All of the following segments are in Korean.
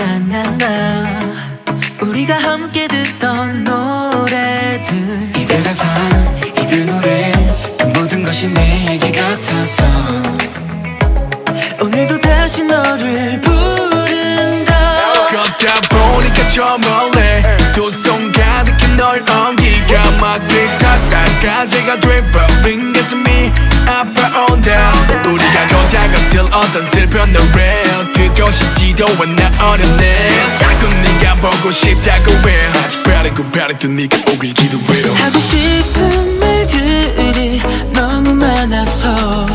나나나 우리가 함께 듣던 노래들 이별 가사, 이별 노래 그 모든 것이 내 얘기 같아서 오늘도 다시 너를 부른다 걷다 보니까 저 멀리 두 손 가득히 널 엉기가 막을 탔다가 제가 돼버린 가슴이 아파온다 우리가 걷다가 들었던 슬픈 노래 듣고 싶지도 않아 어렸네 자꾸 네가 보고 싶다고 해 아직 바라고 바라도 네가 오길 기도해요 하고 싶은 말들이 너무 많아서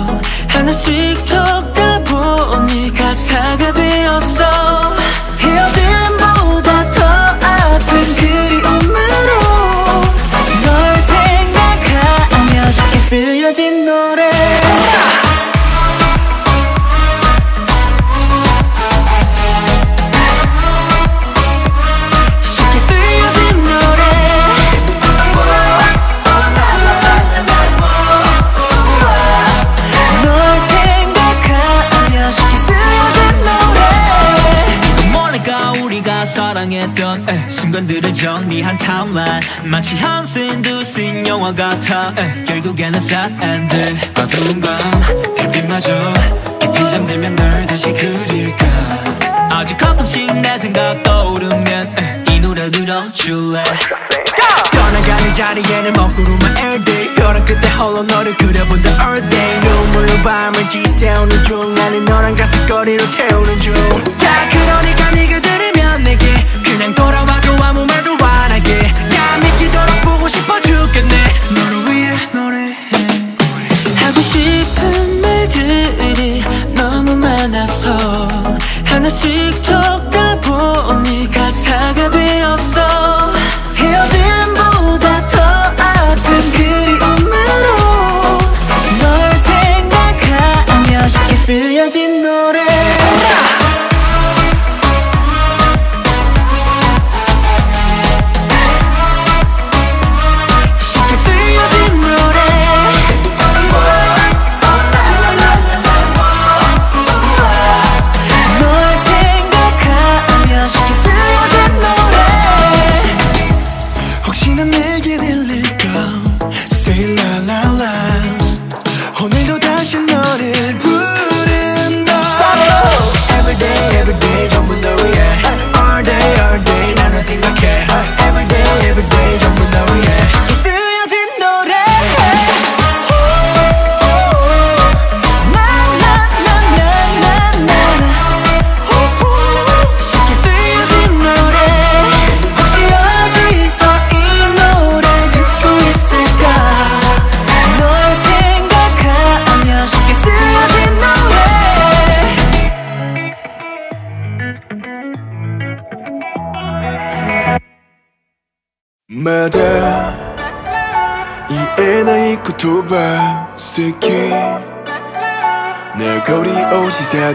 하나씩 적다 보니 가사가 되었어 헤어짐보다 더 아픈 그리움으로 널 생각하며 쉽게 쓰여진 노래 사랑했던 순간들을 정리한 타임라인 마치 한 씬 두 씬 영화 같아 결국에는 sad ending 어두운 밤 달빛마저 깊이 잠들면 널 다시 그릴까 아직 가끔씩 내 생각 떠오르면 이 노래 들어줄래 떠나가는 자리에는 먹구름한 LD 벼랑 끝에 홀로 너를 그려본다 all day 눈물로 밤을 지새우는 중 나는 너랑 가슴거리로 태우는 중 야 그러니까 네가 들으면 내게 그냥 돌아와도 아무 말도 안 하게 야 미치도록 보고 싶어 죽겠네 너를 위해 노래해 하고 싶은 말들이 너무 많아서 하나씩 적다 보니 가사가 되었어 헤어짐보다 더 아픈 그리움으로 널 생각하며 쉽게 쓰여진 노래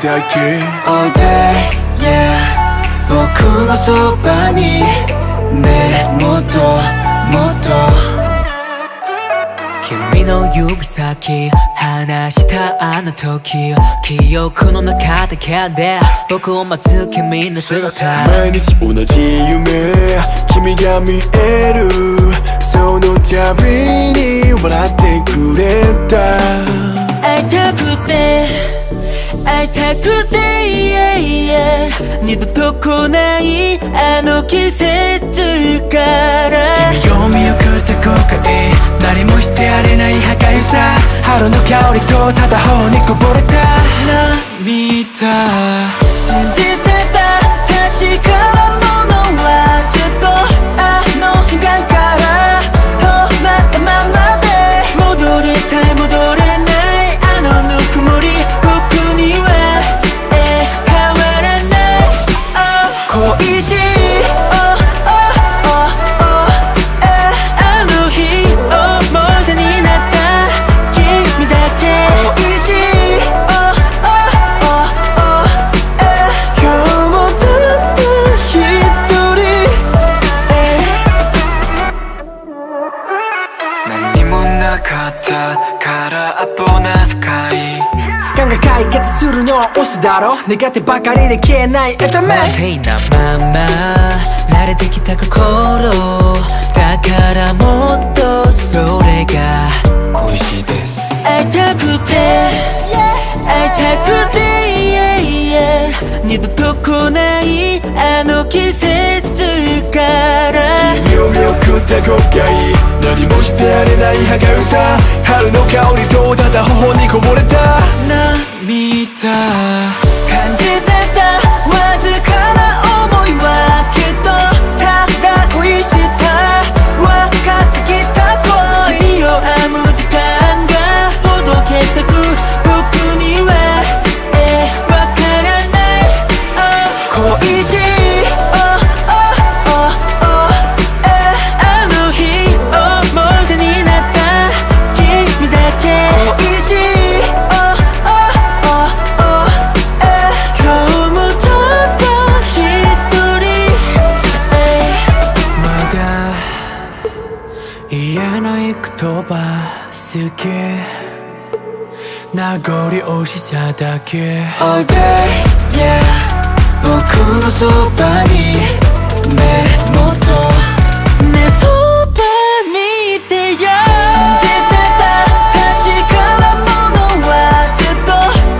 All day, yeah 僕のそばにねえもっともっと君の指先離したあの時記憶の中だけで僕を待つ君の姿毎日同じ夢君が見えるそのたびに笑ってくれた会いたくて会いたくて、yeah, yeah 二度と来ないあの季節から君を見送った後悔何もしてやれない歯がゆさ春の香りとただ頬にこぼれた涙信じてた確かなものはずっとあの瞬間から止まったままで戻りたい戻れないあのぬくもり「だろ願ってばかりで消えないエタメ待ていなまま慣れてきた心だからもっとそれが恋しいです会いたくて会いたくて二度と来ないあの季節から夢を食った後悔何もしてられない歯がうさ春の香りとただ頬にこぼれた涙感じてたわずかな想いはきっとただ恋した若すぎた恋を編む時間がほどけたく僕には名残惜しさだけ All day, yeah 僕のそばにねもっとねそばにいてよ信じてた確かなものはずっと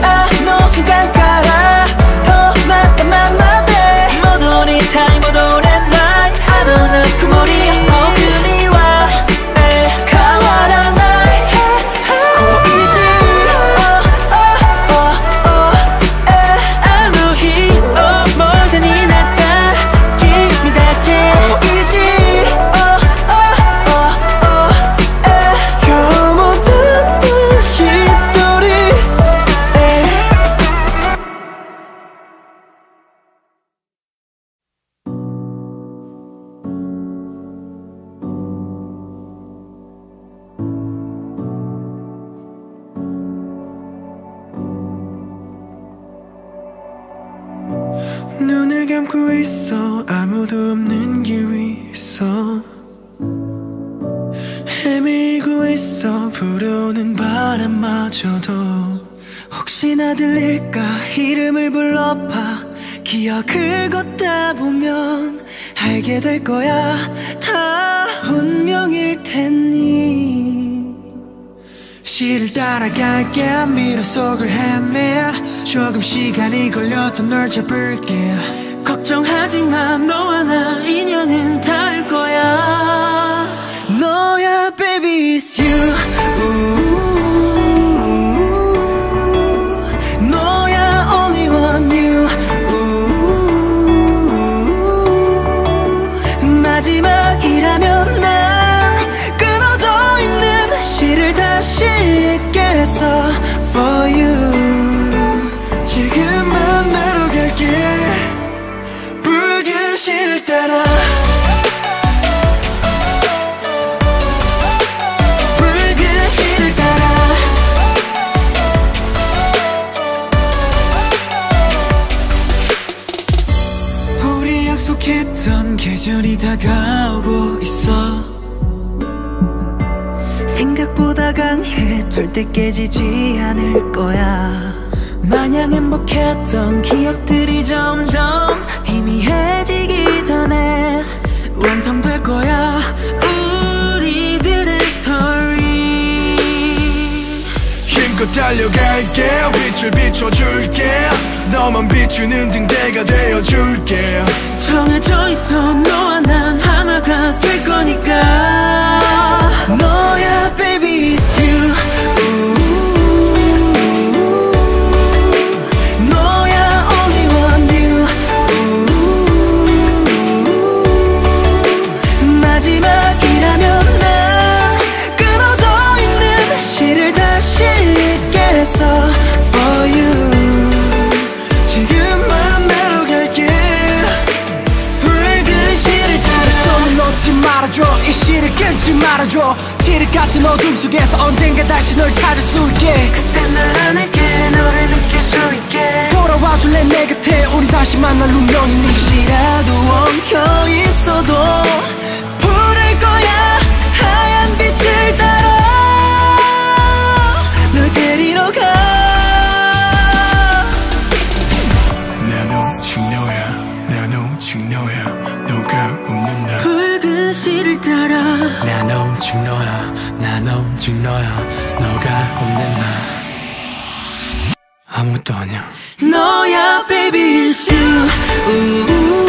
あの瞬間から止まったままで戻りたい戻れない肌の曇り僕に될 거야 다 운명일 테니 시를 따라갈게 미로 속을 헤매 조금 시간이 걸려도 널 잡을게 걱정하지 마 너와 나 인연은 닿을 거야 너야 baby it's you 너야 only one you 마지막이라면 난 끊어져 있는 시를 다시 읽겠어 For you 지금 만나러 갈게 붉은 시를 따라 붉은 시를 따라 우리 약속했던 계절이 다가오고 있어 생각보다 강해 절대 깨지지 않을 거야 마냥 행복했던 기억들이 점점 희미해지기 전에 완성될 거야 우리들의 스토리 힘껏 달려갈게 빛을 비춰줄게 너만 비추는 등대가 되어줄게 정해져 있어 너와 난 하나가 될 거니까 너야 baby it's you 이 시를 끊지 말아줘 지륵 같은 어둠 속에서 언젠가 다시 널 찾을 수 있게 그때 날 안을게 너를 느낄 수 있게 돌아와줄래 내 곁에 우리 다시 만날 운명이니 혹시라도 엉켜있어도 부를 거야 하얀 빛을 따라 널 데리러 가 오직 너야, 너가 없는다. 붉은 실을 따라 난 오직 너야, 난 오직 너야, 너가 없는 나 아무것도 아니야. 너야 baby it's you.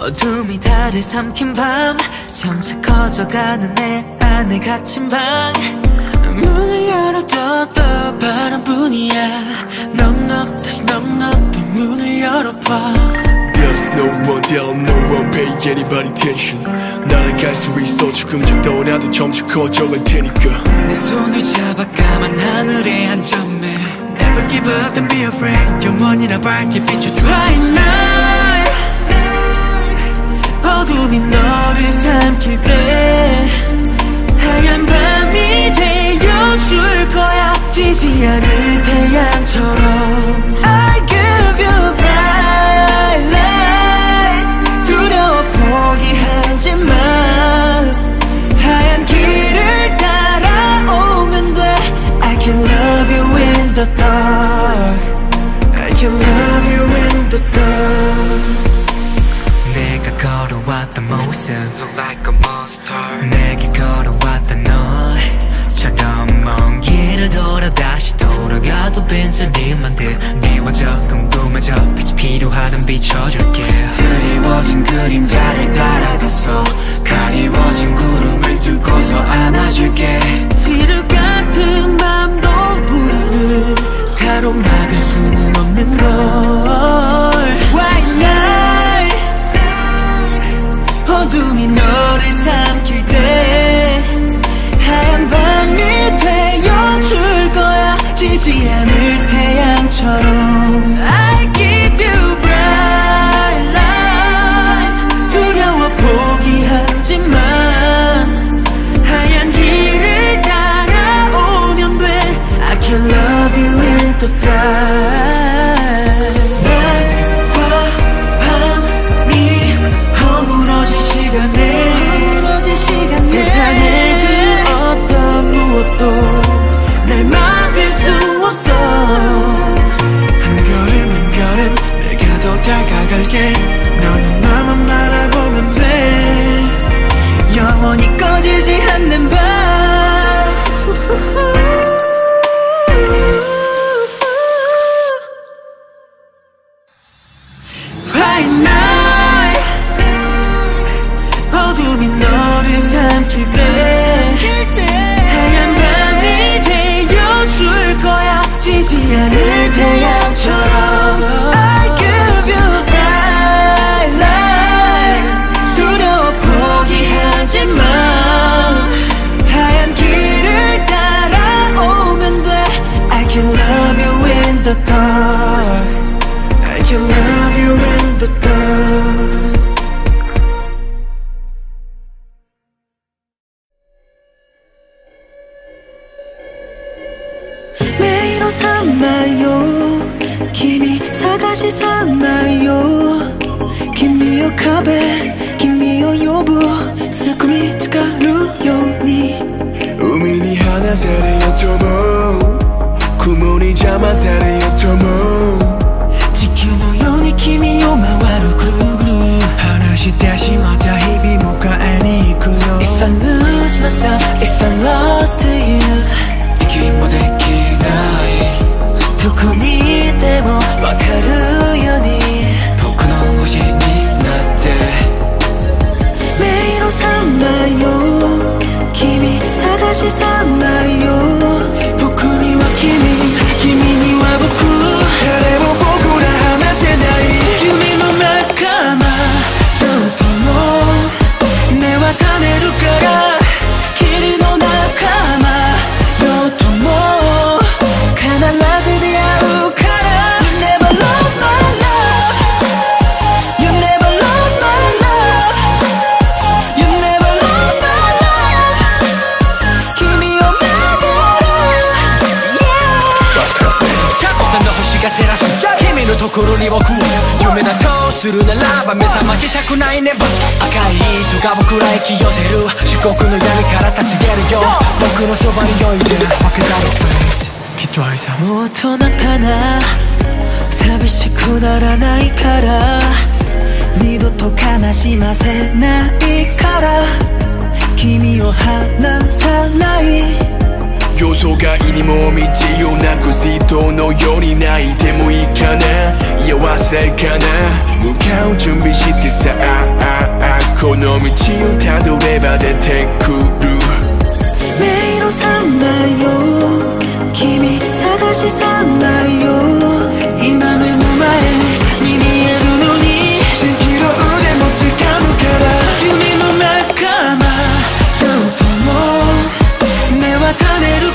어둠이 달을 삼킨 밤 점차 커져가는 내 안에 갇힌 방. 문을 열어도 또 바람뿐이야. 넉넉 다시 넉넉히 문을 열어봐. There's no one down, no one pay anybody attention. 날아갈 수 있어 조금 작더라도 점차 커져갈 테니까. 내 손을 잡아 까만 하늘의 한 점에 Never give up, don't be afraid. 영원이나 밝게 비춰줘 Right now 어둠이 너를 삼킬 때 하얀 밤이 되어줄 거야. 지지 않을 태양처럼 I give you bright light. 두려워 포기하지마. 하얀 길을 따라오면 돼. I can love you in the dark. I can love you in the dark. 내가 걸어왔던 모습 Look like a monster. 내게 걸어왔던 너처럼 먼 길을 돌아 다시 돌아가도 빈자리만 듯 미워져 궁금해져 빛이 필요하면 비춰줄게. 드리워진 그림자를 따라갔어. 가리워진 구름을 뚫고서 안아줄게. 지루 같은 밤도 우리를 가로막을 수는 없는 걸. Right now 어둠이 너를 삼킬 때 하얀 밤이 되어줄 거야. 지지 않을 태양처럼 I give you bright light. 두려워 포기하지마. 하얀 길을 따라오면 돼. I can love you in the dark. 날 막을 수 없어. 한 걸음 내가 더 다가갈게. 너는 나만 바라보면 돼. 영원히 꺼지지 않는 밤. Right now 어둠이 너를 삼킬 때 지지 않을 태양처럼 I give you bright light. 두려워 포기하지마. 하얀 길을 따라오면 돼. I can love you in the dark. I can love you in the dark. 삼아요 기미 사가시 삼아요 기미요 카베 기미요 요부 사쿠미 축하루요니 우민이 하나 사래요 토모 구몬이 자마 사래요 토모 지키노 요니 기미요 마와루 구루 하나시 다시 맞아 힘이 못가 애니 이구요. If I lose myself, if I lost to you 이게 뭐데키 나이 どこにいても分かるように僕の星になって迷路さまよ君探しさま心に僕を夢だとするならば目覚ましたくないね。赤い糸が僕らへ引き寄せる漆黒の闇から助けるよ。僕のそばにおいで。Walk out of fateきっと愛さもう大人かな。寂しくならないから二度と悲しませないから君を離さない予想外にも道をなく人のように泣いてもいいかな。いや忘れかな向かう準備してさこの道をたどれば出てくる迷路さんだよ君探しさんだよ今目の前に見えるのに蜃気楼でも掴むから君の仲間そうとも目は覚める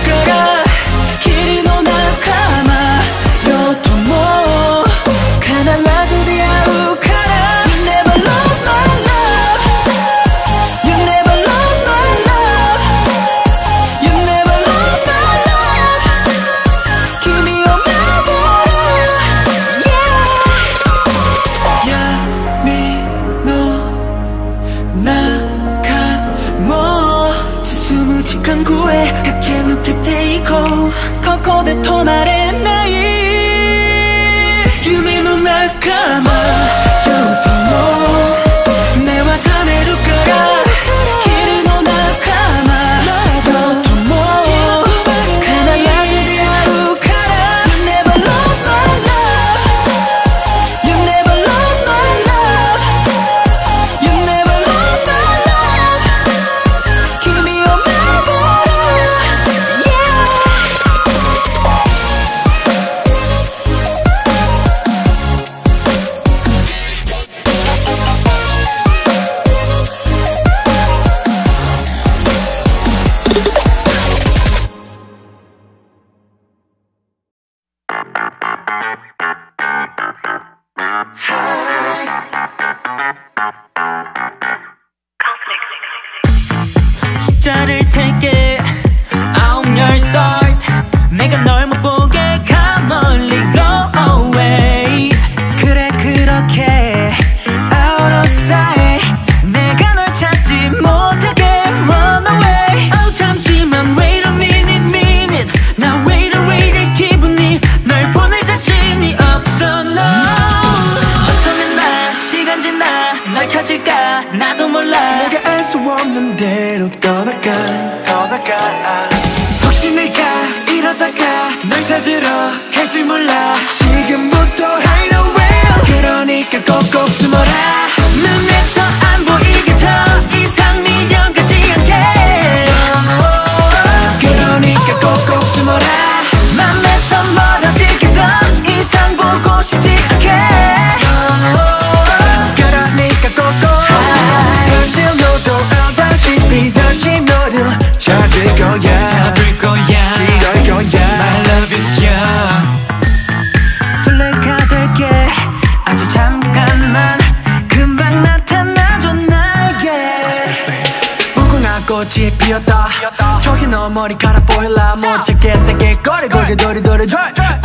너 머리카락 보일라 못 찾겠다 깨거리고 도리도리도리도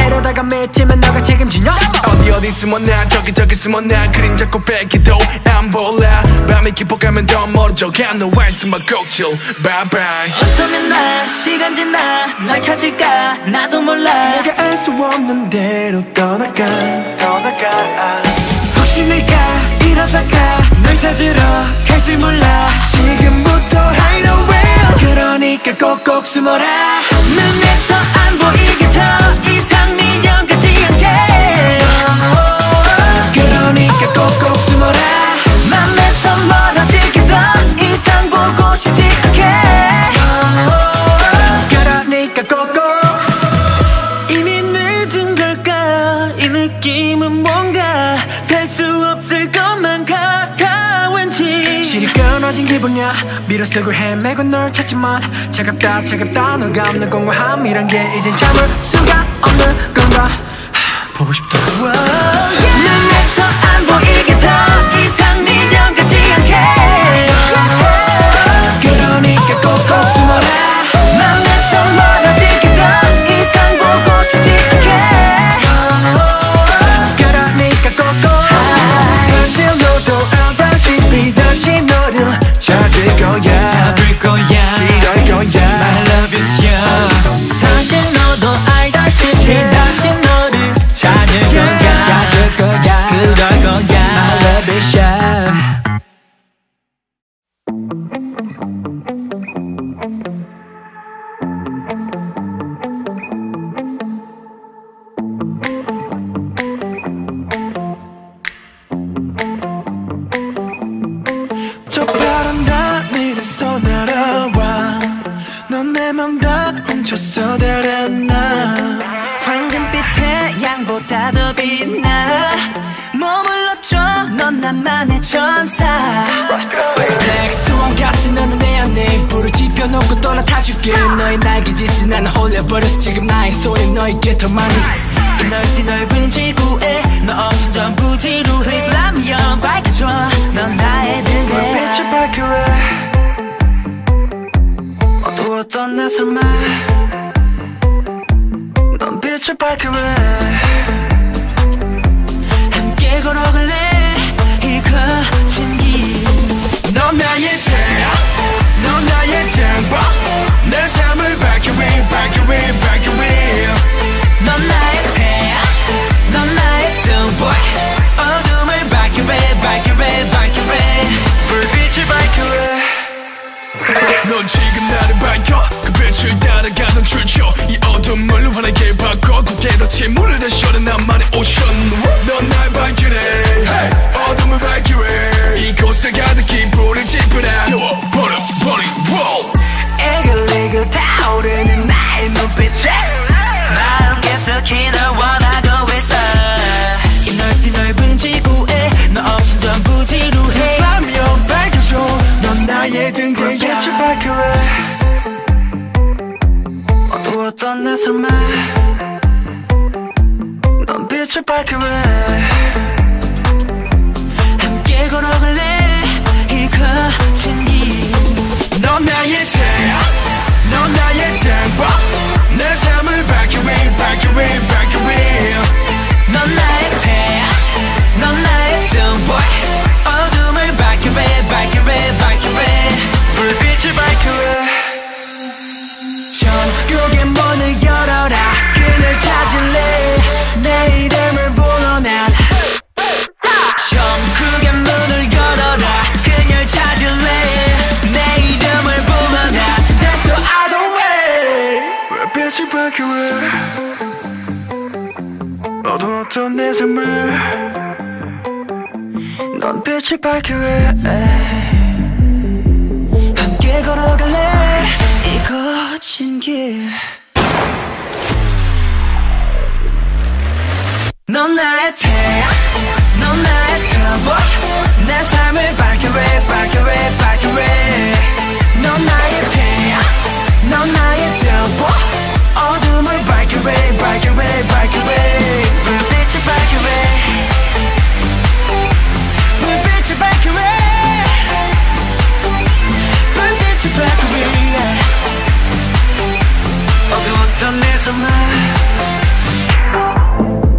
이러다가 미치면 너가 책임지냐 어디 숨었나 저기 숨었나 그림 자꾸 뺏기도 안 볼라 밤이 깊어가면 더 멀은 저기 너와의 숨만 꼭질 바이바이 어쩌면 나 시간 지나 날 찾을까 나도 몰라 내가 알 수 없는 대로 떠나가 혹시 내가 이러다가 널 찾으러 갈지 몰라 지금부터 hideaway 그러니까 꼭꼭 숨어라 눈에서 안 보이게 더 이상 인연 같지 않게 그러니까 꼭꼭 숨어라 맘에서 멀어지게 더 이상 보고 싶지 않게 그러니까 꼭꼭 이미 늦은 걸까 이 느낌은 뭔가 될 수 없을 것만 같아 왠지 실이 끊어진 기분이야 밀어쓰고 헤매고 널 찾지만 차갑다 너가 없는 공허함이란 게 이젠 참을 수가 없는 건가 보고 싶다 wow, yeah. 눈에서 안 보이게 더 이상 인연 같지 않게 그러니까 꼭꼭 숨어라 맘에서 멀어지게 더 이상 보고 싶지 않게 맘 다 훔쳤어 다른 나 황금빛의 양보다 더 빛나 머물러줘 넌 나만의 천사 Black Swan 같은 너는 내 안에 불을 지펴놓고 떠나 타줄게 너의 날개짓은 나는 홀려버렸어 지금 나의 손에 너에게 더 많이 이 넓디 넓은 지구에 너 없이 전부 뒤로 해 Please let me on 밝혀줘 넌 나의 등에 빛을 밝혀라 어두웠던 내 삶에 넌 빛을 밝히래 함께 걸어갈래 이 거친 길 넌 나의 태양 넌 나의 땡벌 내 삶을 밝히래 밝히래 밝히래 넌 나의 태양 넌 나의 땡벌 어둠을 밝히래 밝히래 밝히래 불빛을 밝히래 넌 지금 나를 밝혀 그 빛을 따라가는 출처 이 어둠을 환하게 바꿔 굳게 덮친 물을 대셔는 나만의 오션 넌 날 밝히래 hey. 어둠을 밝히래 이곳에 가득히 불을 지펴라 태워 버려버린 wall 이글이글 타오르는 나의 눈빛에 마음 계속 기다원하고 있어 이 넓디 넓은 지구에 너 없음 전부 뒤로해 슬라미어 밝혀줘 넌 나의 등대야 어두웠던 내 삶에 넌 빛을 밝히래 함께 걸어갈래 이 거친 길 넌 나의 태양 넌 나의 땡벌 내 삶을 밝히래 밝히래 밝히래 넌 나의 태양 넌 나의 땡벌 어둠을 밝히래 밝히래 밝히래 불빛을 밝히래 천국의 문을 열어라 그늘 찾을래 내 이름을 불러 난 천국의 문을 열어라 그늘 찾을래 내 이름을 불러 난 There's no other way 불빛을 밝히래 어두웠던 내 삶을 넌 빛을 밝히래 걸어갈래 이 거친 길 넌 나의 태양 넌 나의 땡벌 내 삶을 밝히래 밝히래 밝히래 넌 나의 태양 넌 나의 땡벌 어둠을 밝히래 밝히래 밝히래 불빛을 밝히래 불빛을 밝히래 어두웠던 내 삶에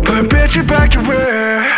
불빛이 밝히래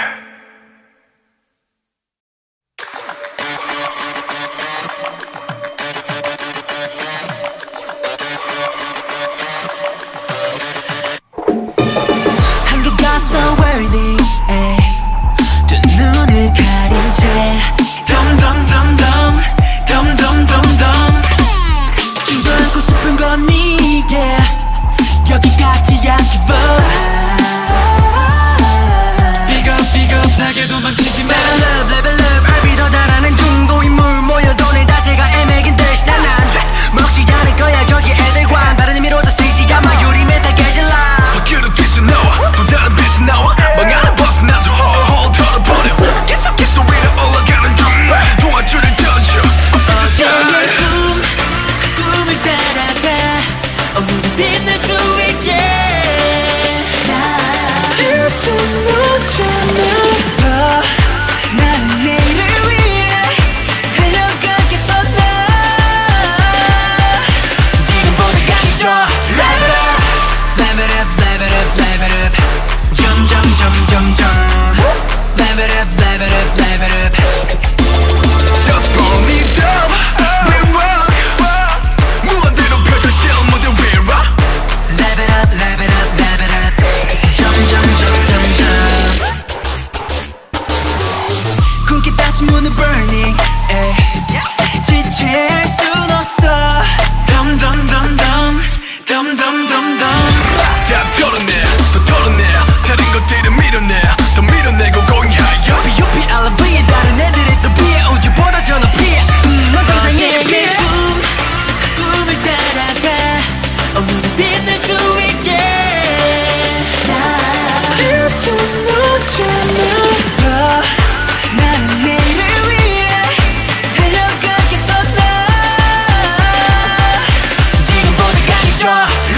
더 Live it up,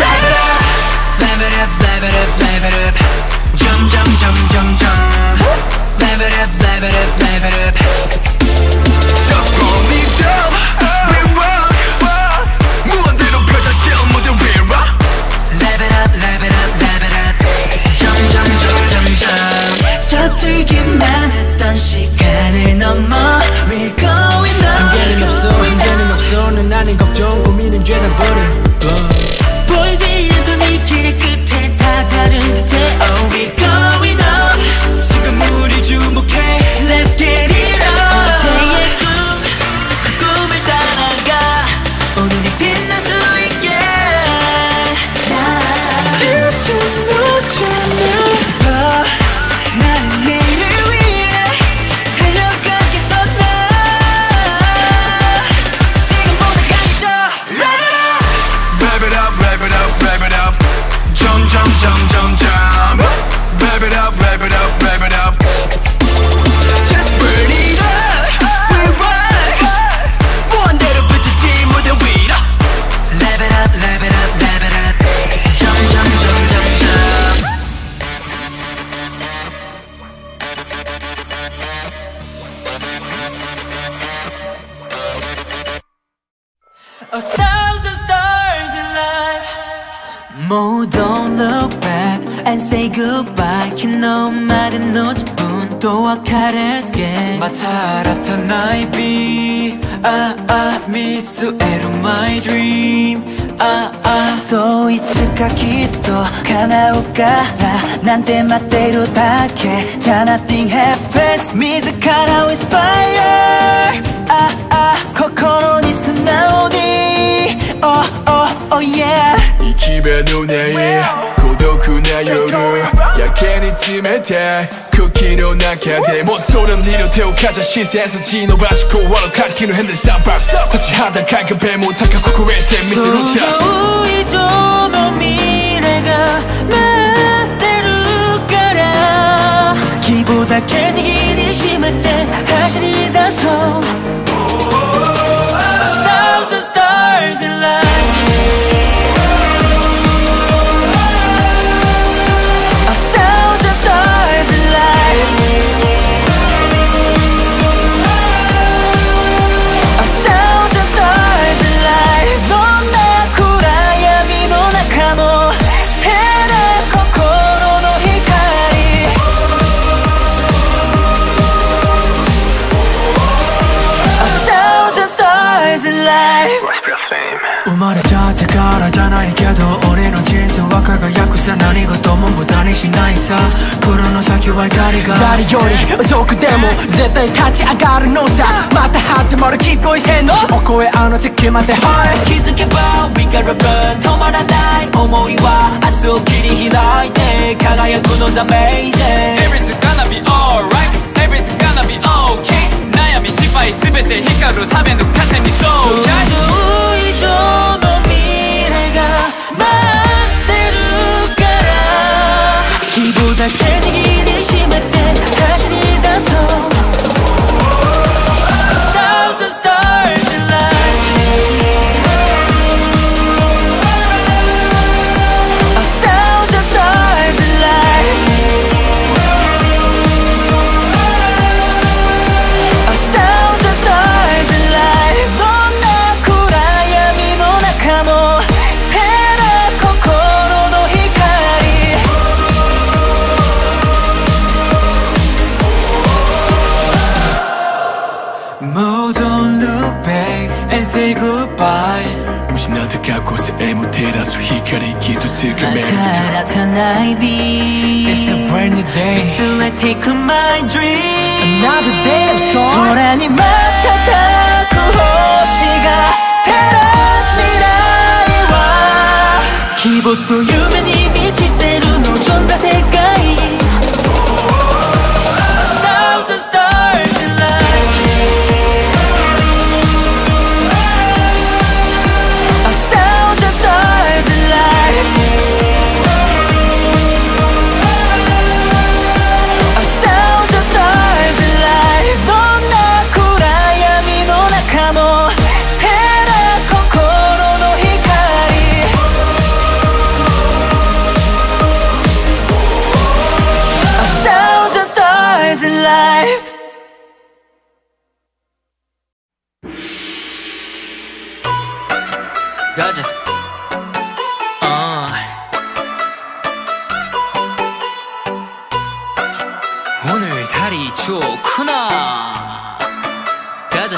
live it up, live it up, live it up. 점점 점점 점 Live it up, live it up, live it up. Just pull me down, we rock. 무한대로 펼쳐질 무대 we rock. Live it up, live it up, live it up. 점점 점점 서툴기만 했던 시간을 넘어 We're going on. 한계는 없어 넌 아닌 걱정 고민은 죄다 버려. 볼 때에도 네 길 끝에 다 다른 듯해 Oh we going on 지금 우리 주목해 Let's get it on 어제의 꿈, 그 꿈을 따라가 오늘이 빛날 수 있게 나 끝을 놓치는 더 나는 내일을 위해 달려가겠어 나 지금보다 강해져 Live it up Rev it up, rev it up, rev it up. Jump, jump, jump, jump, jump. Rev it up, rev it up, rev it up. Just burn it up, we rock. 무한대로 붙여진 무대 위로. Rev it up, rev it up, rev it up. Jump, jump, jump, jump, jump. A thousand stars. Oh, don't look back and say goodbye. You know, 말은 노지뿐 또 아카레스게 마타라타 나이 비 미스에로 my dream 소이츠가 기도 가나오까라 난 때마대로 다 괜찮아 nothing happens 미즈카라 inspire 코코로 니스나오디 oh yeah 집에 누나의 고독한 요루 약한 이쯤에 대 쿠키로 낙하대 모소름 니로 태우가자 시세에서 진호바시고 워럭하기로 핸들 쌈밥 화치하다 칸칸배 못하까 코코에테 미스루차 소우이도 너 미래가 맘대로 가라 기보다 괜히 길이 심할 때 하시리다소 A thousand stars in life 가라잖아이게도 올해는 진수 와카가 야쿠사 난 이것도 몸부다니시 나이사 그런 오사키와의 가리가 나리 요리 어서 그대모 쟤따에 타지 않가는 노사 맞다 하지 마라 keep going say no 오코에 안 오지 기만대 high 기숙해봐 we gotta run 도마라 나이 오모이와 아수끼리 히라이데 가가야 구노사 amazing everything's gonna be alright everything's gonna be okay 나야미 시파이 스베테 히카루 사메누 카테미 so shine 맘대로 가라 기보다 괜히 길이 심할 때 다시니 다소 It's a brand new day 미스에 take on my dream Another day of song 소란이 맡아타고 호시가 테라스 미라에 와 기복도 유명히 미칠 대로 노존다 색깔이 좋구나. 가자.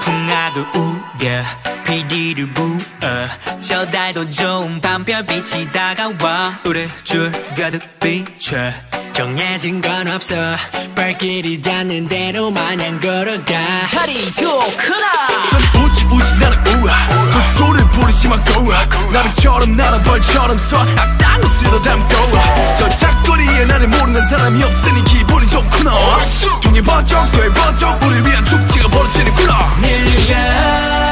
풍악을 우려 비리를 부어 저 달도 좋은 밤별빛이 다가와. 우레줄 가득 비춰 정해진 건 없어. 발길이 닿는 대로 마냥 걸어가. 달이 좋구나. 전 우찌우찌 나는 우아 도소를 부리지만 고아. 나비처럼 날아 벌처럼 쏴 악당을 쓸어 담고 와. 저 작거리에 나를 모르는 사람이 없으니 기분이 좋구나. 동해 번쩍 서해 번쩍 우릴 위한 축제가 벌어지는구나. 닐리야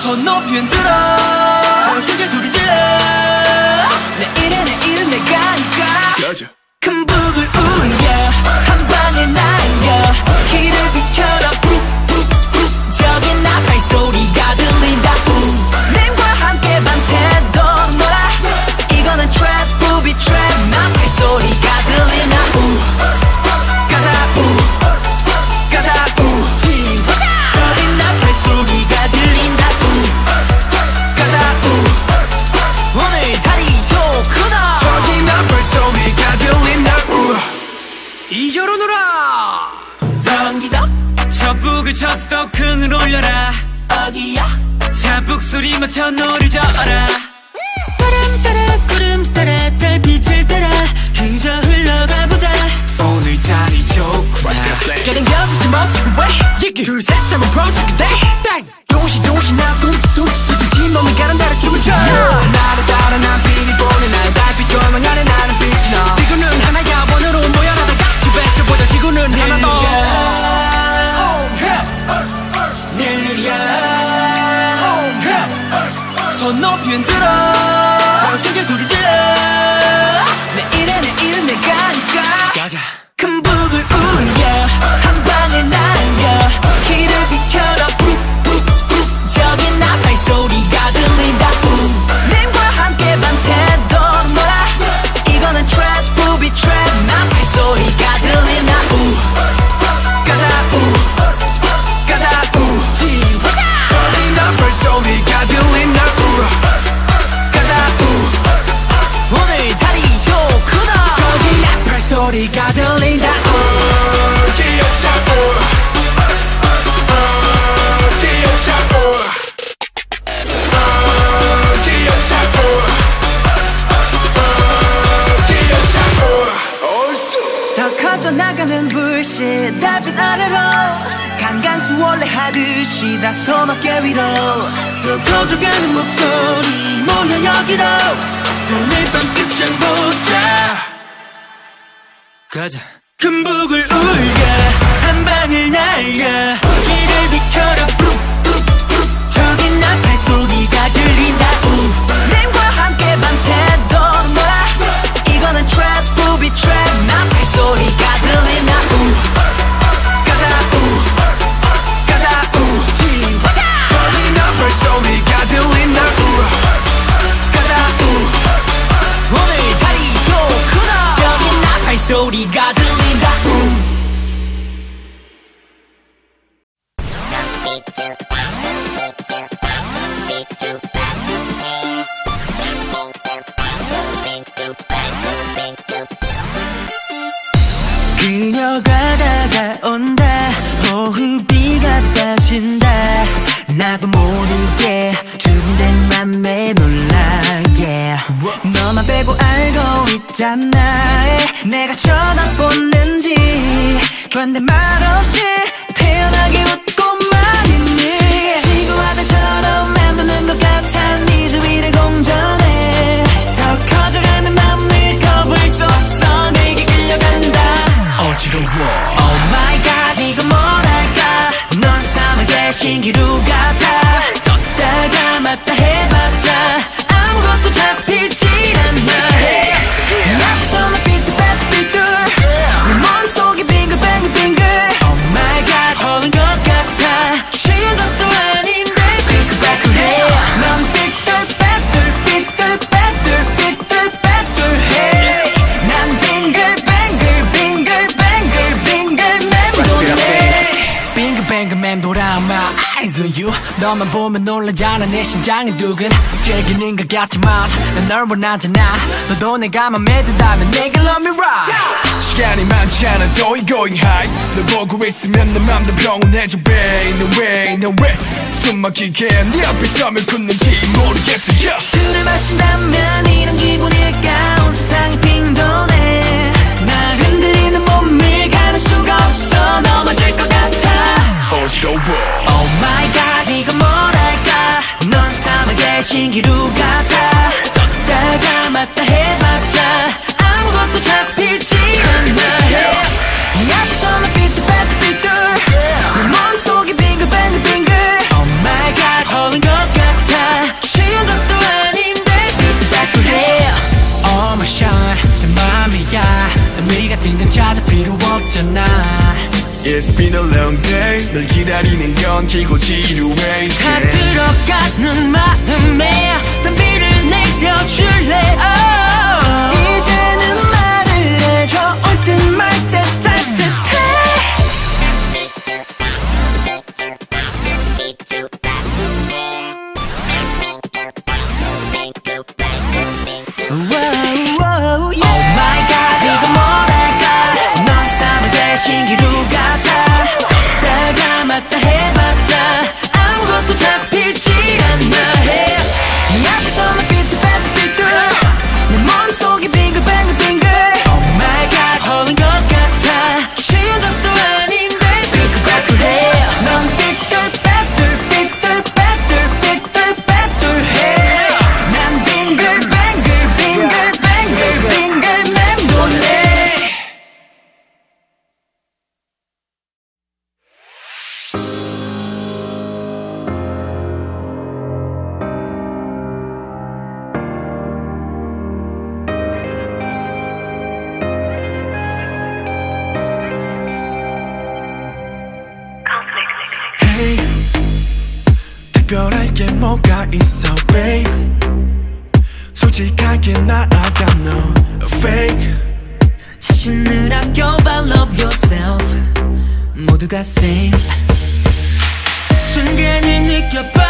손 높이 흔들어. 큰 북을 울려 한 방에 날려 길을 비켜라. 푹푹푹 저기 나팔 소리가 들린다. 맹과 함께 밤새도록 놀아. 이거는 트랩 부비 트랩 나팔 소리가 들린다. 가사 우 저기 나팔 소리가 들린다. 가사 우 오늘 달이 좋구나. 저기 나팔 소리가 이저로 놀아. 당기다 저 북을 쳐서 더 큰을 올려라. 어디야 자북 소리 맞춰 노를 저어라. 바람 따라 구름 따라 달빛을 따라 그저 흘러가 보다. 오늘 달이 좋구나. 깨는 겨드시 멈추고 wait 둘셋 한번 approach today. 동시동시 나 둠칫둠칫 둠칫 몸이 가는 대로 춤을 춰. 나를 따라 난 빛이 보내. 나의 달빛 조명하는 나는 빛이 나. 지구는 하나야 원으로 모여. 보자 지구는 하나 더. 닐리야 손 높이 흔들어. 어떻게 소리 질러. 내일은 내가니까. 가자. 큰 북을 울려 한 방에 날려 길을 비켜라. 푹푹푹 저기 나팔 소리가 들린다. 님과 함께 밤새도록 놀아. 이거는 트랩 부비 트랩 나팔 소리가 들리나. 가사 우 저기 나팔 소리가 들리나. 가사 우 오늘 달이 좋구나. 저기 나팔 소리가 들린다. 나가는 불씨 달빛 아래로 강강수 원래 하듯이 다 손 어깨 위로 더 커져가는 목소리 모여 여기로 오늘 밤 끝장 보자. 가자. 큰 북을 울려 한 방을 날려 길을 비켜라. 푹푹푹 저기 나팔 소리가 들린다. 님과 함께 밤새도록 놀아. 이거는 트랩 부비 트랩 나팔 소리가 들리나. 가사 우 저기 나팔 소리가 들리나. 가사 우 오늘 달이 좋구나. 저기 나팔 소리가 들린다. 그녀가 다가온다. 호흡이 같아진다. 나도 모르게 두근댄 맘에 놀라. yeah. 너만 빼고 알고 있잖아. 내가 쳐다보는지 그런데 말없이 태연하게 웃고만 있니. 지구 아들처럼 맴도는 것 같아. 네 주위를 공전해. 더 커져가는 맘을 거부할 수 없어. 내게 끌려간다. 어지러워. Oh my god 이건 뭐랄까. 넌 사막의 신기루 같아. 떴다가 맞다 해봤자 아무것도 잡히지 않나. 나의 손은 삐뚤빼뚤삐뚤 내 머릿속이 빙글빙글빙글. Oh my god 허는 것 같아. 취한 것도 아닌데 삐뚤빼뚤해. 넌 삐뚤빼뚤삐뚤빼뚤빼뚤빼뚤해. 난 빙글뱅글빙글뱅글뱅글 맴돌네. 빙글뱅글 맴돌아. My eyes please you. 너만 보면 놀라잖아 내 심장은 두근 즐기는 것 같지만 난 널 원하잖아. 너도 내가 맘에 든다면 내가 love me right. 시간이 많지 않아 또 이 going high. 널 보고 있으면 내 맘도 평온해져 babe. No way no way 숨 막히게 네 앞에 서면 굳는지 모르겠어 yeah. 술을 마신다면 이런 기분일까 온 세상이 빙도네. 나 흔들리는 몸을 가릴 수가 없어 넘어질 것 같아. 어지러워 Oh my god 이건 뭐랄까 넌 사막의 신기루 같아. 떴다가 맞다 해봤자 아무것도 잡히지 않아 해. 네 앞에서 난 삐뚤빼뚤삐뚤 내 머릿속이 빙글빙글빙글 Oh my god 허는 것 같아 취한 것도 아닌데 삐뚤빼뚤해. Oh my shine 내 맘이야 네 같은 건 찾아 필요 없잖아. It's been a long day 널 기다리는 건 길고 지루해. 다 들어가는 마음에 담비를 내려줄래 oh. 이제는 말을 해줘 올 듯 말 듯 따뜻해. Oh my god 이건 뭐랄까 넌 사막의 신기루 뭐가 있어 babe. 솔직하게 나 I got no fake. 자신을 아껴봐 love yourself. 모두가 same. 순간을 느껴봐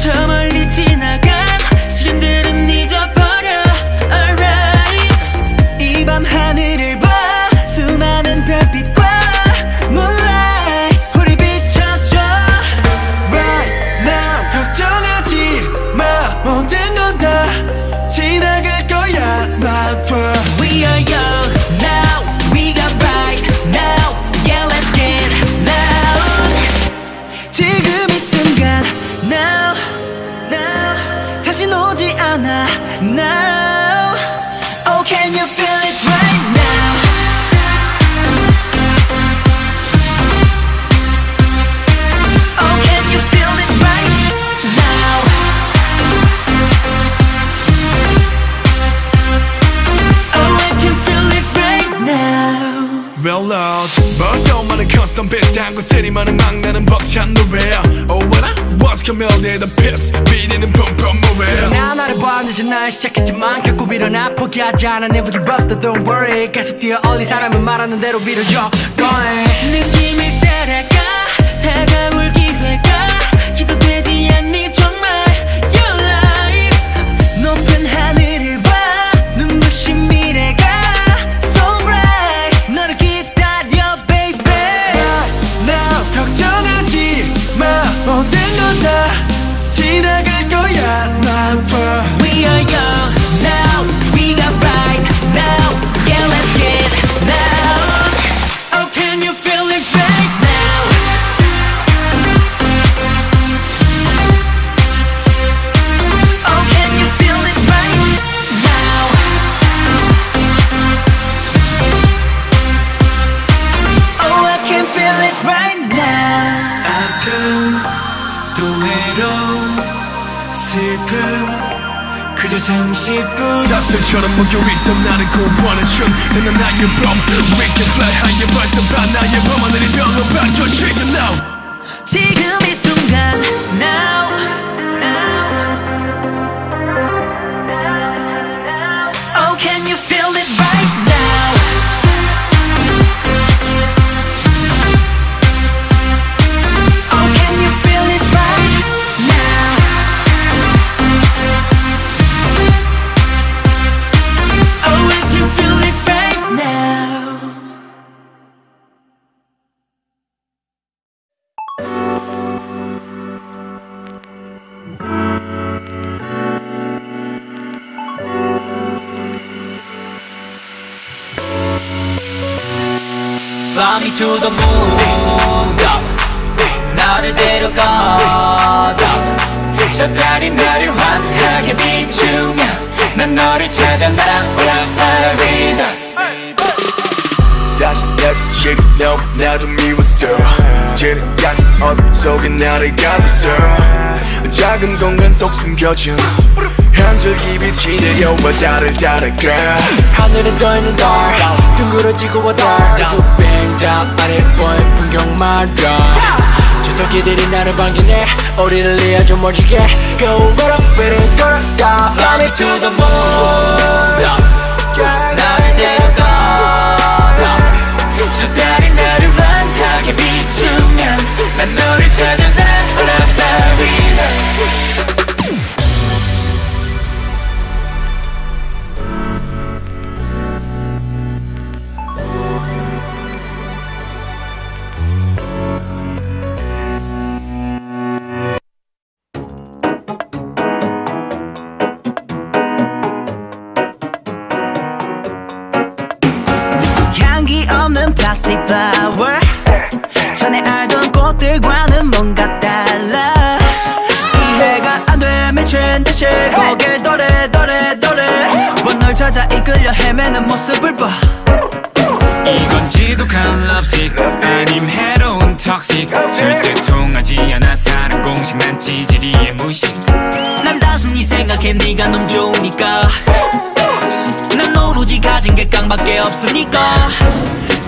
저 멀리 지나간 시간들은 잊어버려 alright. 이 밤 하늘을 봐 수많은 별빛과 we are young now we got right now yeah let's get loud. 지금 이 순간 now now 다신 오지 않아 now. Oh can you feel it right now. Oh can you feel it right now. Real loud 벌써 많은 custom 비슷한 것들이 많은 막 나는 벅찬 노래. Oh when I was committed the piss 비리는 펑펑 모래. 나 나를 봐 늦은 날 시작했지만 결국 일어나 포기하지 않아. Never give up though don't worry 계속 뛰어 얼리 사람은 말하는 대로 밀어줘 going. 느낌을 따라가 다가올 기회가 기도되지 않니 정말 your life. 높은 하늘을 봐 눈부신 미래가 지나갈 거야 난 봐. We are young now we got right now yeah let's get loud. Oh can you feel it right now. Oh can you feel it right now. Oh I can feel it right now. I can 또 외로움 슬픔 그저 잠시뿐. 사슬처럼 묶여있던 나를 구원해 준 나는 나의 봄 We can fly higher 벌써 봐 나의 봄 하늘이 별로 바뀌어 지금 now. 지금 이 순간 now Oh can you feel it right now. Oh can you feel it right now. me to the moon. 나를 데려가. 저 달이 나를 환하게 비추며 난 너를 찾아 날아올라 With us. 사실 아직 길이 너무 나도 미웠어. 지는 약한 어둠 속에 나를 가뒀어. 작은 공간 속 숨겨진 한줄기 빛이 내려와 달을 따라가. 하늘에 떠있는 달 둥그러지고 와 달 쭈뱅 담 안에 보인 풍경 말아. 저토끼들이 나를 반기네. 우리를 이어줘 멀지게. Go 걸어 위를 돌아가. Fly me to the moon. 나를 데려가. 저 달이 나를 환하게 비추면 난 너를 찾아 날아올라 Fly with us. 찾아 이끌려 헤매는 모습을 봐. 이건 지독한 럽식 아님 해로운 턱식. 절대 통하지 않아 사랑 공식. 난 찌질이의 무식. 난 단순히 생각해 네가 너무 좋으니까. 난 오로지 가진 게 깡밖에 없으니까.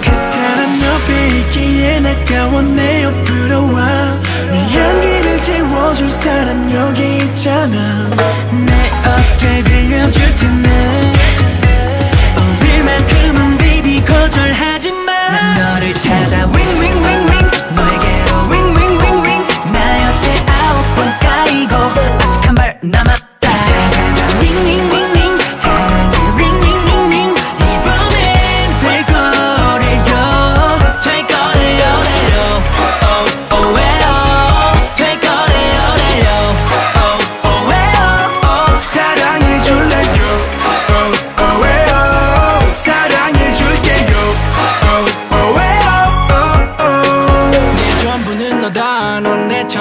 그 사람 옆에 있기에 나가워 내 옆으로 와. 네 향기를 채워줄 사람 여기 있잖아. 내 어깨 빌려줄 테네. 오늘만큼은 baby 거절하지마. 난 너를 찾아 ring ring ring ring. 너에게로 ring ring ring ring. 나 여태 9번 까이고 아직 한 발 남았다.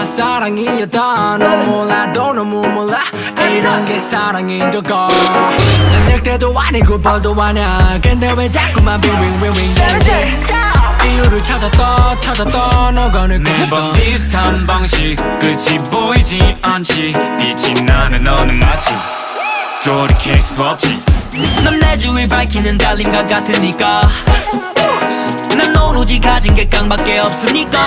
사랑이었다. 너 몰라도 너무 몰라. 이런 게 사랑인 걸까. 난 늑대도 아니고 벌도 아냐. 근데 왜 자꾸만 윙윙윙윙 되는지 이유를 찾았다 너가 늘 꿈꿨던 매번 비슷한 방식. 끝이 보이지 않지. 빛이 나는 너는 마치 돌이킬 수 없지. 넌 내 주위 밝히는 달림과 같으니까. 난 오로지 가진 게 깡밖에 없으니까.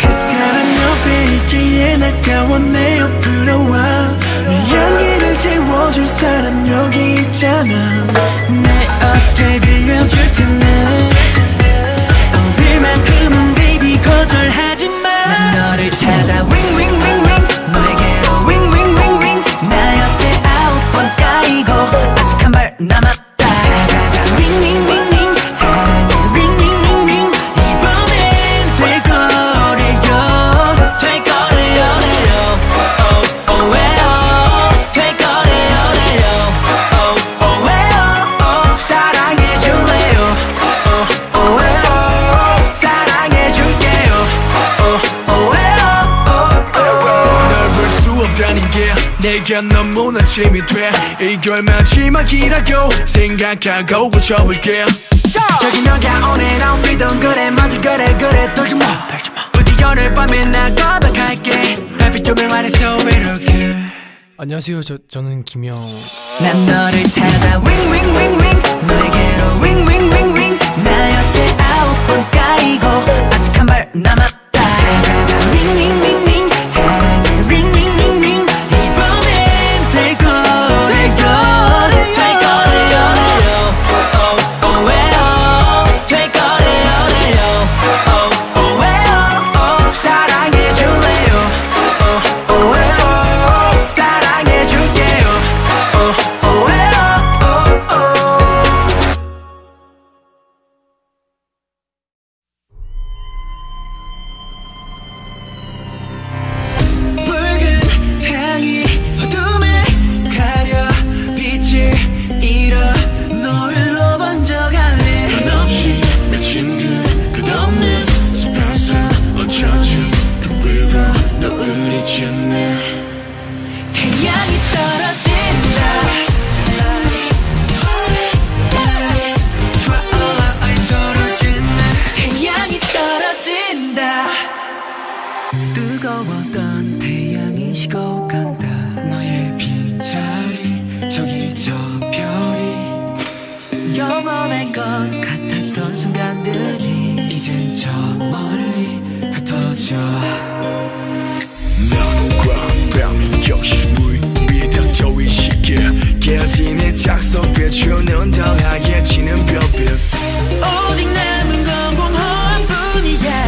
그 사람 옆에 있기에 나가워 내 옆으로 와. 네 향기를 채워줄 사람 여기 있잖아. 내 어깨 빌려줄 테네. 오늘만큼은 baby 거절하지마. 난 너를 찾아 ring ring ring ring. 너에게로 ring ring ring ring. 나 옆에 9번 까이고 아직 한 발 남았다. 내가 너무나 짐이 돼. 이걸 마지막이라고 생각하고 고쳐볼게. 저기 너가 오늘 안 뛰던 그래 먼저 그래 떨지마. 부디 오늘 밤에 나 고백할게. 달빛 조명 아래서 이렇게. 안녕하세요, 저는 김영. 난 너를 찾아 ring ring ring ring. 너에게로 ring ring ring ring. 나 여태 9번 까이고 아직 한 발 남았다. ring ring ring ring. 이제는 태양이 떨어진다. 뜨거웠던 태양이 식어간다. 너의 빈자리, 저기 저 별이 영원할 것 같았던 순간들이 이젠 저 멀리 흩어져. 너와 밤이 역시 물 위에 닥쳐 의식에 깨진 내 작속에 추는 더 하얘지는 별빛. 오직 남은 건 공허한 뿐이야.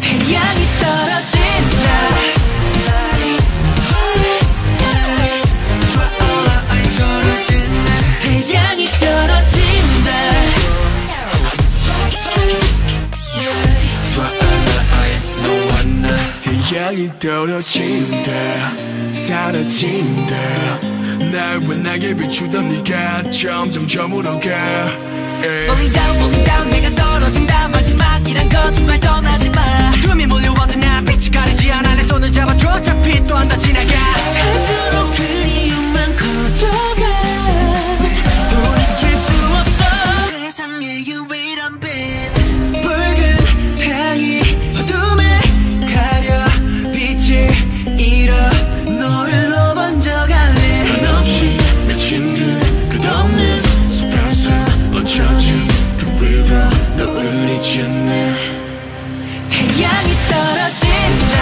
태양이 떨어진다. 태양이 떨어진다. 사라진다. 날 환하게 비추던 네가 점점 저물어가. Falling down, falling down. 내가 떨어진다. 마지막이란 거짓말 떠나지마. 꿈이 몰려와도 난 빛이 가리지 않아. 내 손을 잡아줘. 어차피 또 한 번 지나가. 갈수록 그리움만 커져가. 돌이킬 수 없어. 세상의 유일한 빛. 붉은 태양이 어둠에 가려. 빛을 잃어 노을로 번져갈래. 끝없이 미친 그 끝없는 태양이 떨어진다.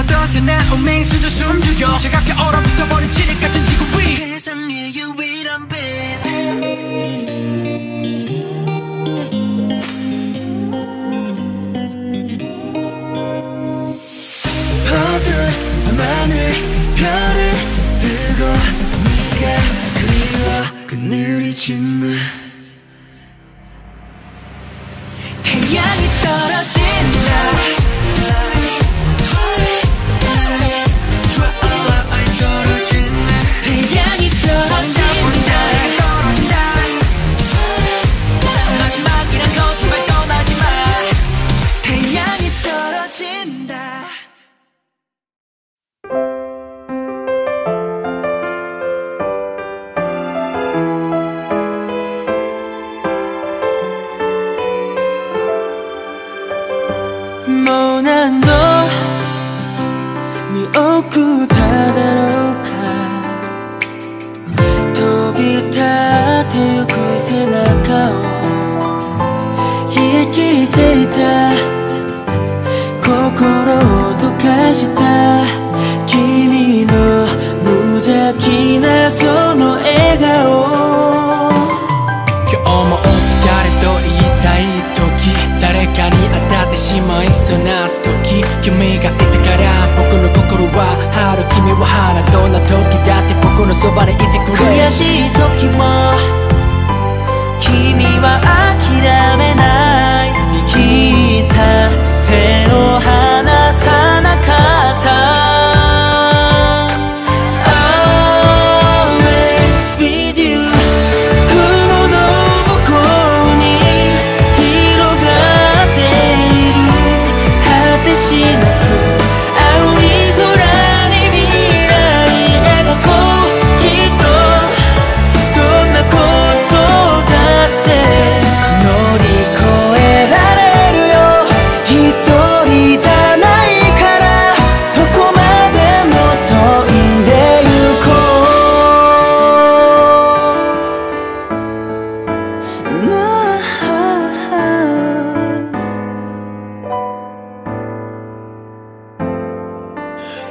어떠세 난 오맹수도 숨죽여. 차갑게 얼어붙어버린 지렛 같은 지구 위 세상의 유일한 빛. 어두운 밤하늘 별을 뜨고 네가 그리워 그늘이 짓는 태양이 떨어진다.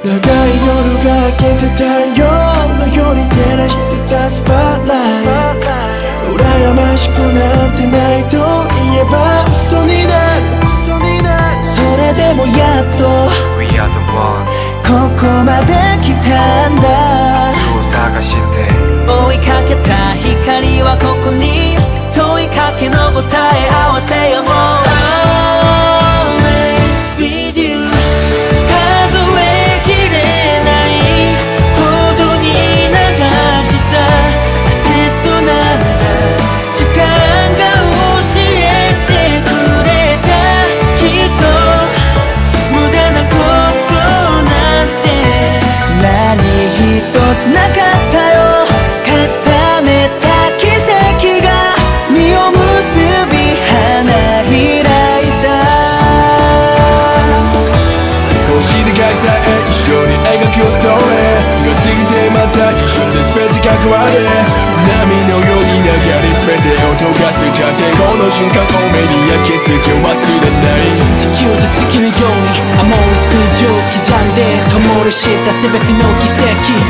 너가 이 여루가 깨끗하여 너 요리 대라신 듯한 spotlight 오라가 맛있구나 때 나이도 이해봐 우선이 난 설아대 모야 또 We are the one 코코마대 기타한다 우사가시대 오이카케타 히카리와 코코니 토이카케 노고타에 아와세요 나갔다요 가산했다 기세키가 미오 모습이 하나이라 있다 고시대가있다 에 이쇼리 애가 교스토에 이거 쓰기 때마다 이쇼대 스페트가 과해 남이 노용이 나가리 스페트에 오토가스 가제 고노 순간 오메리야 키스케 왔으랬나이 지키오다 특히는 요리 I'm always with you 기장대 더 모를 싫다 스베트 노 기세키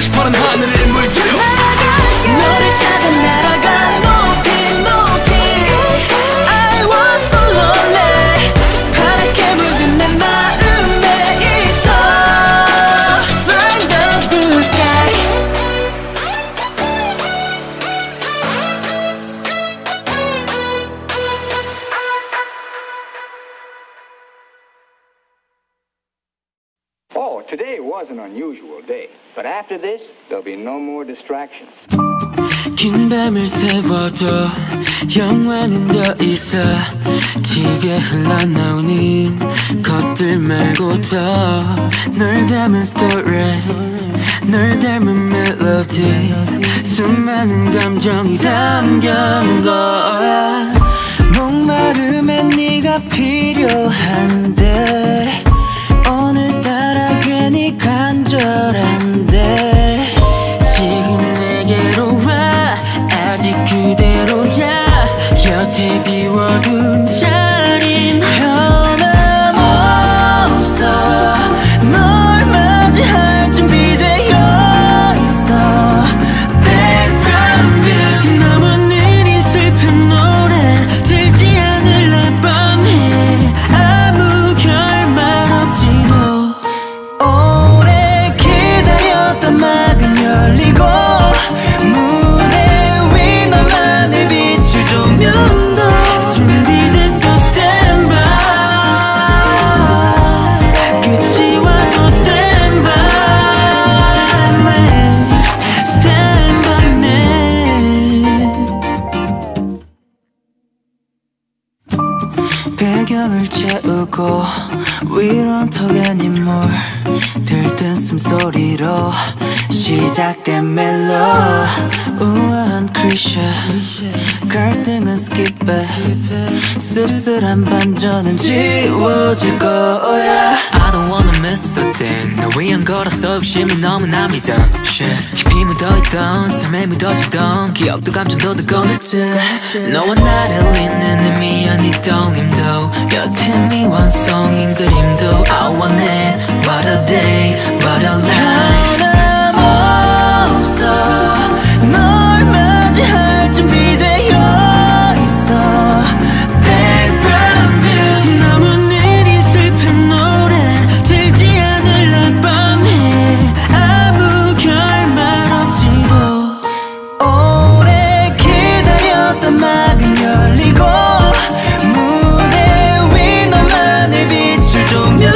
다시 파란 하늘을 물들여 unusual day. But after this, there'll be no more distractions. 긴 밤을 새워도 영화는 더 있어. TV에 흘러나오는 것들 말고 더 널 닮은 스토리, 널 닮은 멜로디, 수많은 감정이 담겨는 거야. 목마름에 네가 필요한데 오늘따라 괜히 간절한데 지금 내게로 와. 아직 그대로야. 여태 비워둔 자린 변함없어. 널 맞이할 준비되어 있어. Background music. 너무 느린 슬픈 노래 들지 않을래 뻔해. 아무 결말 없이도 오래 기다렸던 막은 열리고 배경을 채우고 We don't talk anymore. 들뜬 숨소리로 시작된 멜로 우아한 클리셰 갈등은 skip back. 씁쓸한 반전은 지워질 거야. I don't wanna miss a thing. 너 위한 걸어서 욕심이 너무나 미져. 깊이 묻어있던 삶에 묻어지던 기억도 감정도 다 꺼냈지. 너와 나를 잇는 의미한 이 떨림도 여태 미완성인 그림도 I want it. What a day, what a life. 변함없어. 널 맞이할 준비되어 있어. Background music. 너무 느린 슬픈 노래 들지 않을래 뻔해. 아무 결말 없이도 오래 기다렸던 막은 열리고 무대 위 너만을 비출 조명.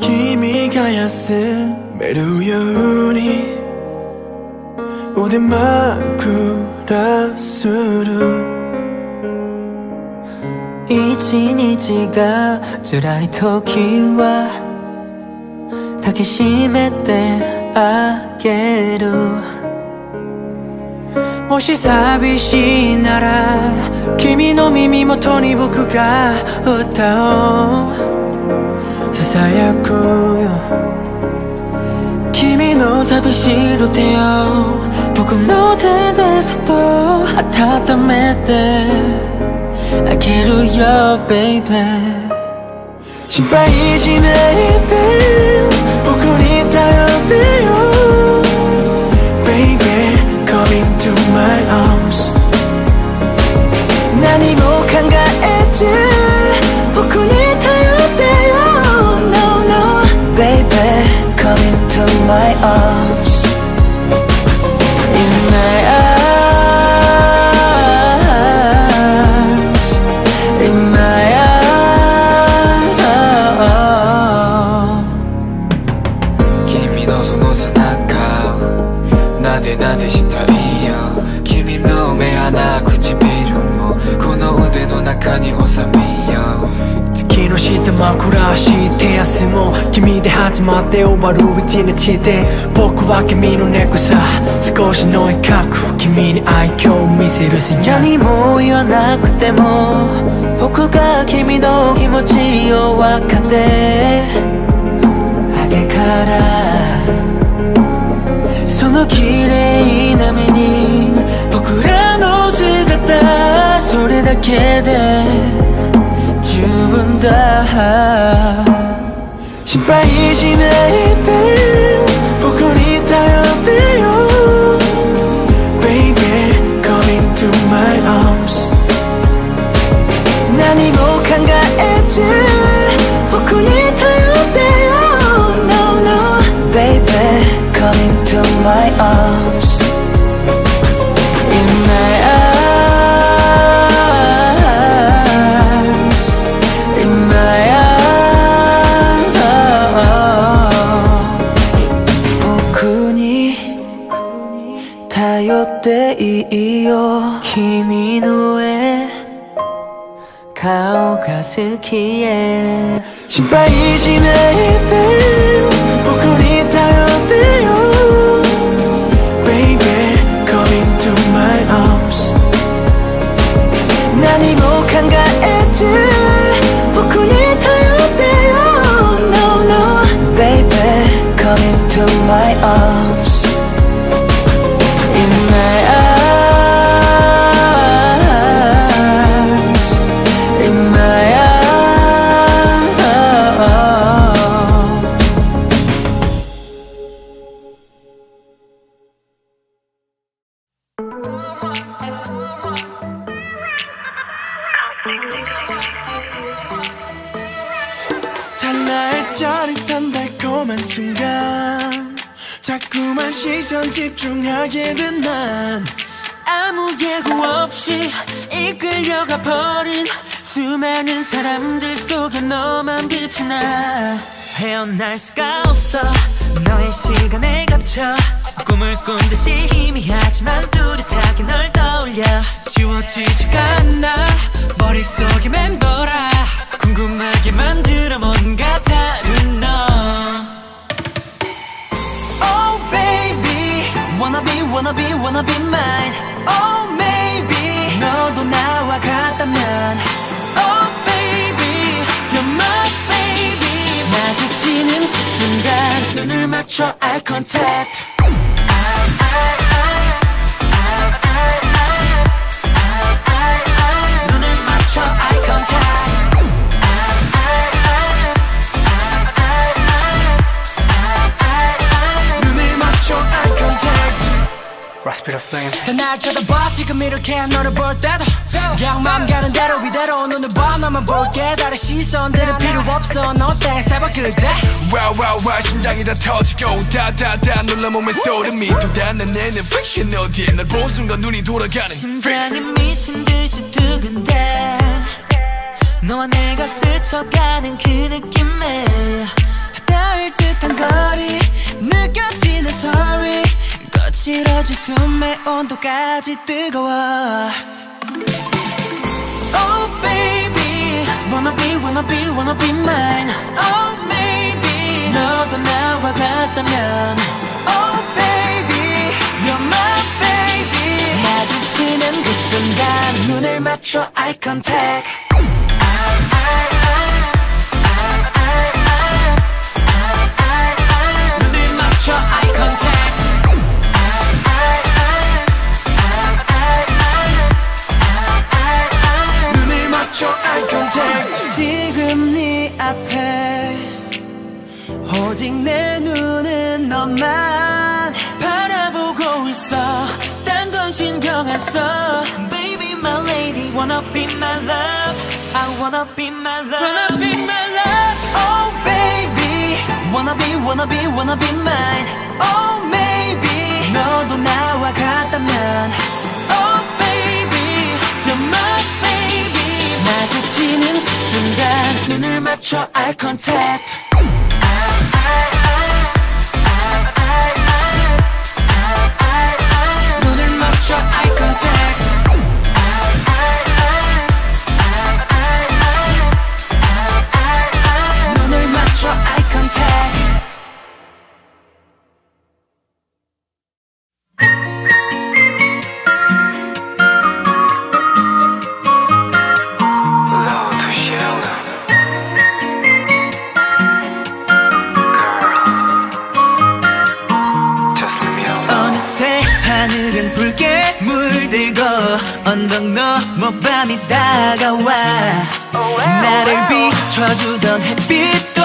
辛い時は抱きしめてあげる。もし寂しいなら君の耳元に僕が歌を囁くよ。君の旅しろ手を僕の手でそっと温めてあげるよ baby。 心配しないで僕に頼ってよ Baby come into my arms。 何も考えず僕に頼ってよ No no Baby come into my arms. In my arms 月の下枕らして休もう君で始まって終わる一日で僕は君の猫さ少しの威嚇君に愛嬌を見せるせいや何も言わなくても僕が君の気持ちを分かってあげからその綺麗な目に僕らの姿それだけで 心配しないで僕に頼ってよ Baby come into my arms 何も考えず僕に頼ってよ No no Baby come into my arms In my arms 스키에 심파이지 내일 보컬이 다였대요 Baby come into my arms 난 행복한가 했지 보컬이 다였대요 No no Baby come into my arms In my arms 집중하게 된 난 아무 예고 없이 이끌려가 버린 수많은 사람들 속에 너만 빛이 나 헤어날 수가 없어 너의 시간에 갇혀 꿈을 꾼 듯이 희미하지만 뚜렷하게 널 떠올려 지워지지가 않아 머릿속에 맴돌아 궁금하게 만들어 뭔가 다른 너 Wanna be mine Oh maybe 너도 나와 같다면 Oh baby You're my baby 마주치는 그 순간 눈을 맞춰 eye contact 눈을 맞춰 eye contact 날 쳐다봐 지금 이렇게 너를 볼 때도 그냥 맘 가는 대로 이대로 눈을 봐 너만 볼게 다른 시선들은 필요 없어 어때 세봐 그대 와와와 심장이 다 터지고 다다다 놀라 몸에 소름이 돋아내 내 눈빛은 어디에 날 본 순간 눈이 돌아가는 심장이 미친 듯이 두근대 너와 내가 스쳐가는 그 느낌에 닿을 듯한 거리 느껴지는 소리 거칠어진 숨의 온도까지 뜨거워 Oh baby wanna be mine Oh maybe 너도 나와 같다면 Oh baby You're my baby 마주치는 그 순간 눈을 맞춰 eye contact 눈을 맞춰 eye contact 지금 네 앞에 오직 내 눈은 너만 바라보고 있어 딴 건 신경 안 써 Baby my lady wanna be my love I wanna be my love wanna be my love Oh baby wanna be mine Oh maybe 너도 나와 같다면 Oh baby you're my 마주치는 그 순간 눈을 맞춰 eye contact 눈을 맞춰 eye contact 넌 넘어 밤이 다가와 나를 비춰주던 햇빛도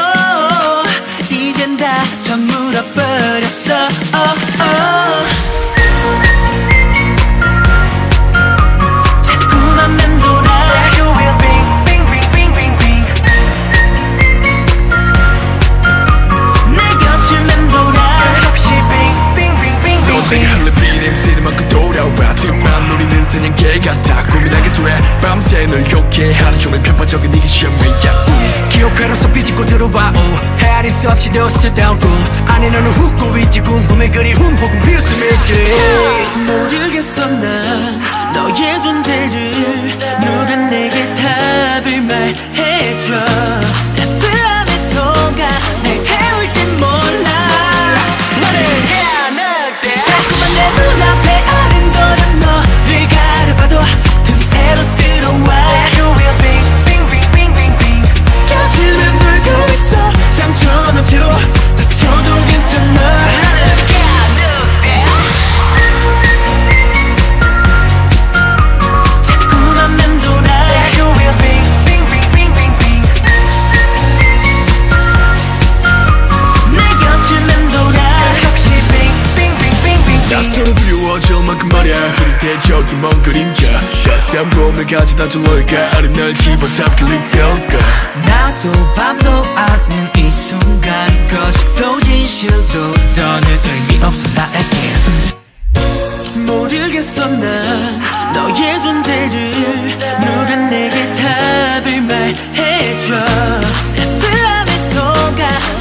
이젠 다 저물어버렸어. 자꾸만 맴돌아 You will bing bing bing bing bing. 내 곁을 맴돌아 역시 bing bing bing bing bing. 너에게 흘린 비 냄새를 맡고 돌아와 등만 노리는 사냥개 같아. 고민하게 돼 밤새 널 욕해 하루 종일 편파적인 이게 시험이야. 기억회로서 삐집고 들어와 헤아릴 수 없이 더 쓰다운 꿈 안에 너는 웃고 있지. 궁금해 그리움 혹은 비웃음일지 모르겠어. 난 너의 존재를 누가 내게 답을 말해줘. 따스함의 손가 날 태울 땐 몰라. 너를 안아올게 자꾸만 내 눈앞에 아른거린 너를 가려봐도 틈새로 들어와. 저기 먼 그림자 따스한 봄을 가져다 줄 너에게 아린 날 집어삼킬 일별까. 나도 밤도 아닌 이 순간 거짓도 진실도 너는 의미 없어 나에겐. 모르겠어 난 너의 존재를 누가 내게 답을 말해줘. 가슴에 속아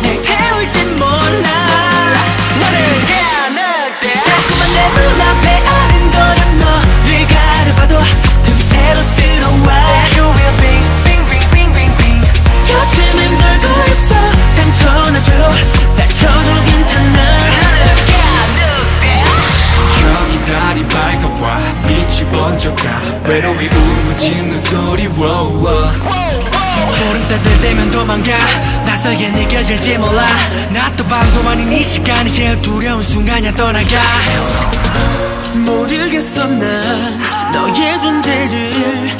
날 태울 땐 몰라. 너를 안아올게 자꾸만 내 눈앞에 아른거린 너를 가려봐도 틈새로 들어와. You will bing bing bing bing bing bing. 곁을 맴돌고 있어 상처나 죄로 날 쳐도 괜찮아. 저기 달이 밝아와 빛이 번쩍가 외로이 울부짖는 소리 wow, wow. 보름 따들 때면 도망가 나서게 느껴질지 몰라. 낮도 밤도 아닌 이 시간이 제일 두려운 순간이야. 떠나가 모르겠어 난 너의 존재를